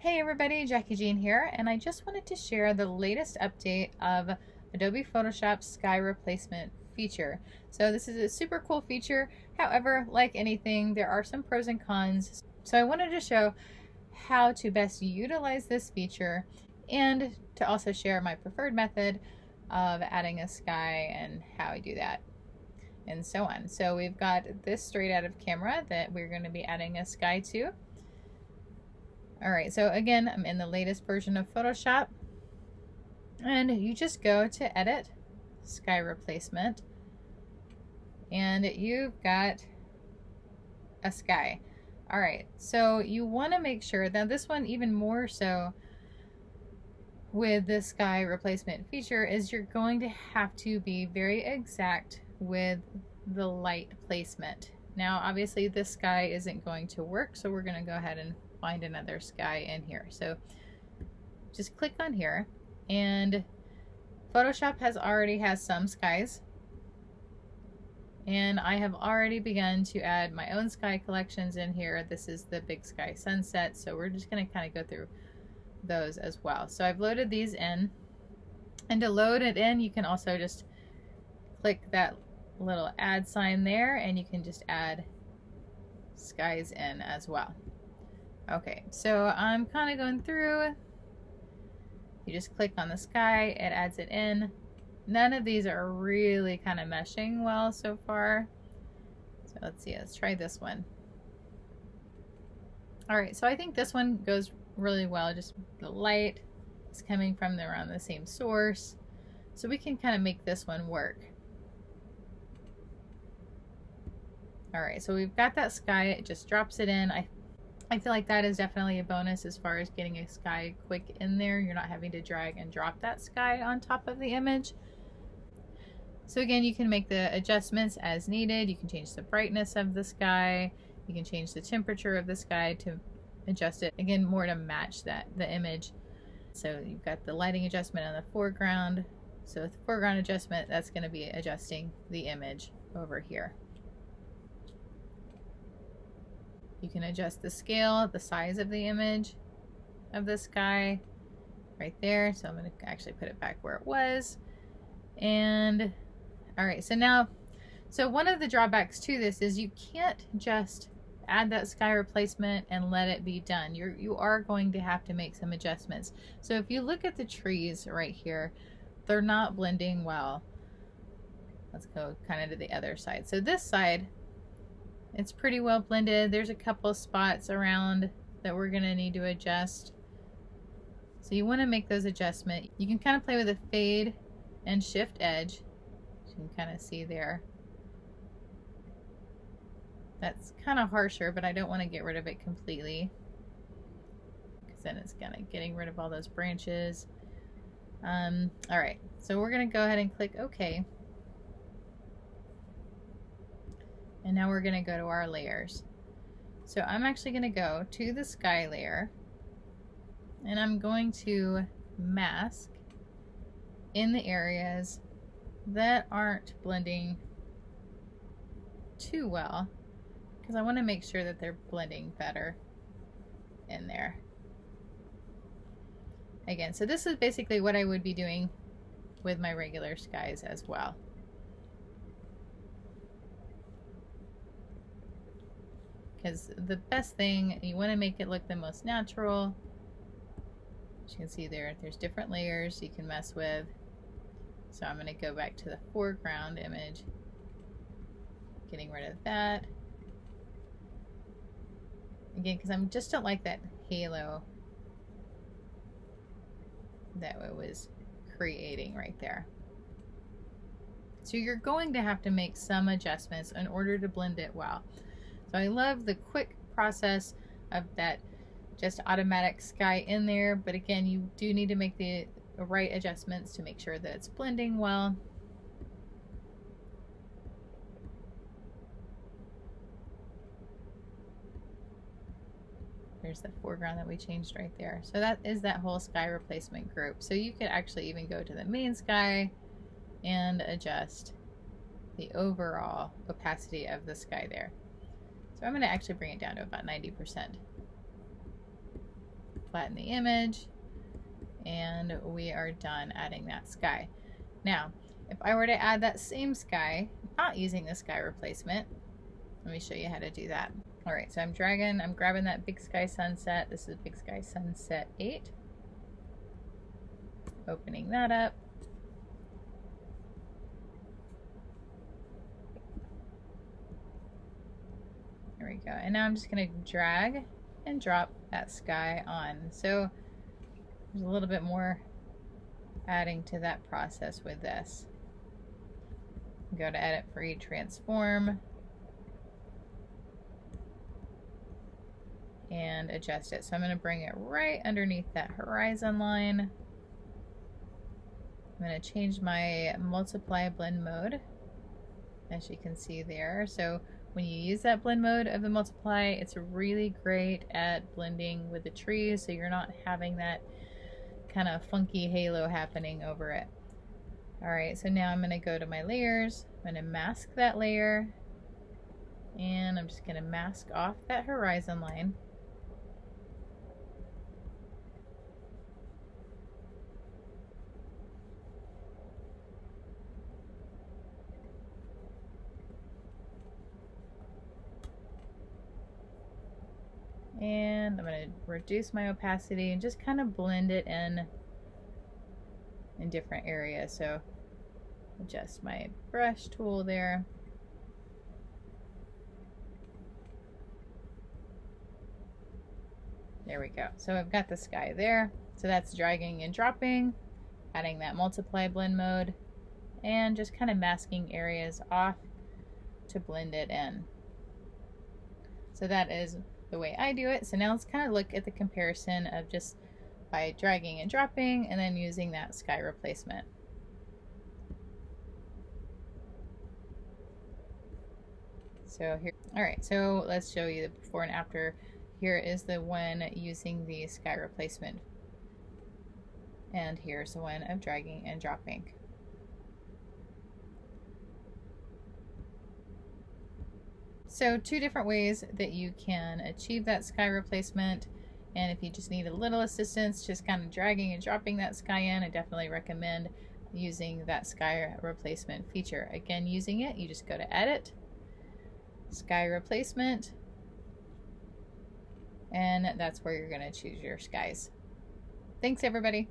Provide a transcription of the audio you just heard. Hey everybody, Jackie Jean here, and I just wanted to share the latest update of Adobe Photoshop sky replacement feature. So this is a super cool feature. However, like anything, there are some pros and cons. So I wanted to show how to best utilize this feature and to also share my preferred method of adding a sky and how I do that and so on. So we've got this straight out of camera that we're going to be adding a sky to. Alright, so again, I'm in the latest version of Photoshop, and you just go to Edit, Sky Replacement, and you've got a sky. Alright, so you want to make sure that this one, even more so with the sky replacement feature, is you're going to have to be very exact with the light placement. Now, obviously, this sky isn't going to work, so we're going to go ahead and find another sky in here. So just click on here, and Photoshop already has some skies, and I have already begun to add my own sky collections in here. This is the Big Sky Sunset, so we're just going to kind of go through those as well. So I've loaded these in, and to load it in, you can also just click that little add sign there, and you can just add skies in as well. Okay, so I'm kind of going through. You just click on the sky, it adds it in. None of these are really kind of meshing well so far. So let's see, let's try this one. All right, so I think this one goes really well. Just the light is coming from around the same source. So we can kind of make this one work. All right, so we've got that sky, it just drops it in. I feel like that is definitely a bonus as far as getting a sky quick in there. You're not having to drag and drop that sky on top of the image. So again, you can make the adjustments as needed. You can change the brightness of the sky. You can change the temperature of the sky to adjust it, again, more to match the image. So you've got the lighting adjustment on the foreground. So with the foreground adjustment, that's going to be adjusting the image over here. You can adjust the scale, the size of the image of the sky right there. So I'm going to actually put it back where it was. And all right, so now, so one of the drawbacks to this is you can't just add that sky replacement and let it be done. You are going to have to make some adjustments. So if you look at the trees right here, they're not blending well. Let's go kind of to the other side. So this side, it's pretty well blended. There's a couple spots around that we're going to need to adjust. So you want to make those adjustments. You can kind of play with a fade and shift edge. You can kind of see there. That's kind of harsher, but I don't want to get rid of it completely, because then it's kind of getting rid of all those branches. All right, so we're going to go ahead and click OK. And now we're going to go to our layers. So I'm actually going to go to the sky layer, and I'm going to mask in the areas that aren't blending too well, because I want to make sure that they're blending better in there. Again, so this is basically what I would be doing with my regular skies as well. Because the best thing, you want to make it look the most natural. As you can see there, there's different layers you can mess with. So I'm going to go back to the foreground image, getting rid of that. Again, because I just don't like that halo that it was creating right there. So you're going to have to make some adjustments in order to blend it well. So I love the quick process of that just automatic sky in there, but again, you do need to make the right adjustments to make sure that it's blending well. There's the foreground that we changed right there. So that is that whole sky replacement group. So you could actually even go to the main sky and adjust the overall opacity of the sky there. So I'm going to actually bring it down to about 90%. flatten the image, and we are done adding that sky. Now, if I were to add that same sky, not using the sky replacement, let me show you how to do that. All right, so I'm grabbing that Big Sky Sunset. This is Big Sky Sunset 8. Opening that up. There we go. And now I'm just going to drag and drop that sky on. So there's a little bit more adding to that process with this. Go to Edit, Free, Transform, and adjust it. So I'm going to bring it right underneath that horizon line. I'm going to change my multiply blend mode, as you can see there. So when you use that blend mode of the multiply, it's really great at blending with the trees, so you're not having that kind of funky halo happening over it. All right, so now I'm going to go to my layers. I'm going to mask that layer, and I'm just going to mask off that horizon line. And I'm going to reduce my opacity and just kind of blend it in different areas. So adjust my brush tool there. There we go. So I've got the sky there. So that's dragging and dropping, adding that multiply blend mode, and just kind of masking areas off to blend it in. So that is the way I do it. So now let's kind of look at the comparison of just by dragging and dropping and then using that sky replacement. So here, all right, so let's show you the before and after. Here is the one using the sky replacement, and here's the one of dragging and dropping. So two different ways that you can achieve that sky replacement, and if you just need a little assistance just kind of dragging and dropping that sky in, I definitely recommend using that sky replacement feature. Again, using it, you just go to Edit, Sky Replacement, and that's where you're going to choose your skies. Thanks everybody.